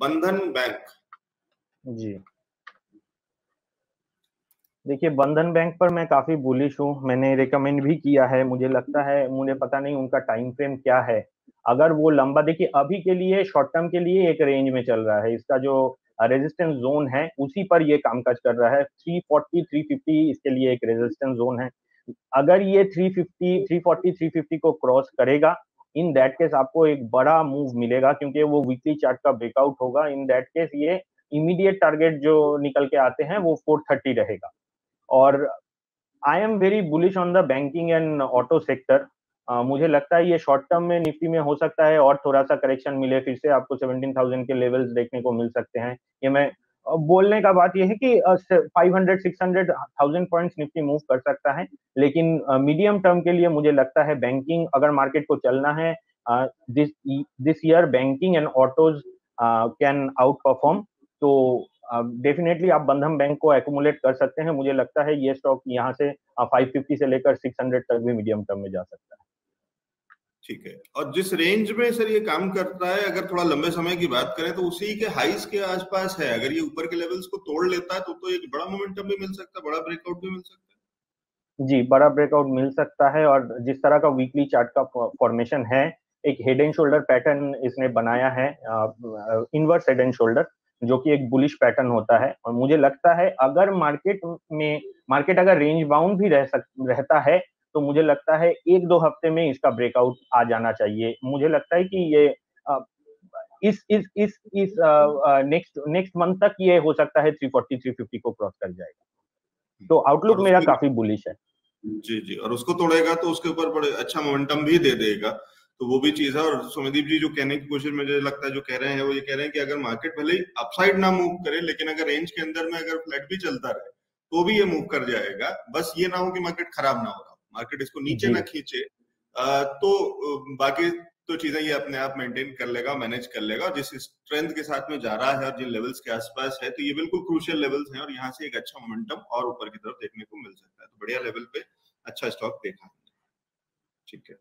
बंधन बैंक जी। देखिए बंधन बैंक पर मैं काफी बुलिश हूँ, मैंने रिकमेंड भी किया है। मुझे लगता है, मुझे पता नहीं उनका टाइम फ्रेम क्या है, अगर वो लंबा, देखिए अभी के लिए शॉर्ट टर्म के लिए एक रेंज में चल रहा है, इसका जो रेजिस्टेंस जोन है उसी पर ये कामकाज कर रहा है। 340 350 इसके लिए एक रेजिस्टेंस जोन है। अगर ये 350 340 350 को क्रॉस करेगा, इन दैट केस आपको एक बड़ा मूव मिलेगा, क्योंकि वो वीकली चार्ट का ब्रेकआउट होगा। इन दैट केस ये इमीडिएट टारगेट जो निकल के आते हैं वो 430 रहेगा। और I am very bullish on the banking and auto sector. मुझे लगता है ये शॉर्ट टर्म में निफ्टी में हो सकता है और थोड़ा सा करेक्शन मिले, फिर से आपको 17,000 के लेवल्स देखने को मिल सकते हैं। ये मैं बोलने का बात ये है कि 500-600,000 पॉइंट्स निफ्टी मूव कर सकता है, लेकिन मीडियम टर्म के लिए मुझे लगता है बैंकिंग, अगर मार्केट को चलना है this year, banking and autos can outperform. तो डेफिनेटली आप बंधन बैंक को एक्यूमुलेट कर सकते हैं। मुझे लगता है ये स्टॉक यहाँ से 550 से लेकर 600 तक भी मीडियम टर्म में जा सकता है। ठीक है, और जिस रेंज में सर ये काम करता है, अगर थोड़ा लंबे समय की बात करें तो उसी के हाइस के आसपास है। अगर ये ऊपर के लेवल्स को तोड़ लेता है तो एक बड़ा मोमेंटम भी मिल सकता है, बड़ा ब्रेकआउट भी मिल सकता है जी, बड़ा ब्रेकआउट मिल सकता है। और जिस तरह का वीकली चार्ट का फॉर्मेशन है, एक हेड एंड शोल्डर पैटर्न इसने बनाया है, इनवर्स हेड एंड शोल्डर, जो कि एक बुलिश पैटर्न होता है। और मुझे लगता है अगर मार्केट अगर रेंज बाउंड भी रहता है तो मुझे लगता है 1-2 हफ्ते में इसका ब्रेकआउट आ जाना चाहिए। मुझे लगता है कि ये इस नेक्स्ट मंथ तक ये हो सकता है 340 350 को क्रॉस कर जाएगा। तो आउटलुक मेरा काफी बुलिश है जी जी। और उसको तोड़ेगा तो उसके ऊपर बड़े अच्छा मोमेंटम भी दे देगा, तो वो भी चीज है। और सुमदीप जी जो कहने की कोशिश, मुझे लगता है जो कह रहे हैं वो ये कह रहे हैं कि अगर मार्केट भले ही अपसाइड ना मूव करे, लेकिन अगर रेंज के अंदर में अगर फ्लैट भी चलता रहे तो भी ये मूव कर जाएगा। बस ये ना हो कि मार्केट खराब ना हो, मार्केट इसको नीचे ना खींचे, तो बाकी तो चीजें ये अपने आप मेंटेन कर लेगा, मैनेज कर लेगा। और जिस स्ट्रेंथ के साथ में जा रहा है और जिन लेवल्स के आसपास है, तो ये बिल्कुल क्रूशियल लेवल्स हैं और यहाँ से एक अच्छा मोमेंटम और ऊपर की तरफ देखने को मिल सकता है। तो बढ़िया लेवल पे अच्छा स्टॉक देखा। ठीक है,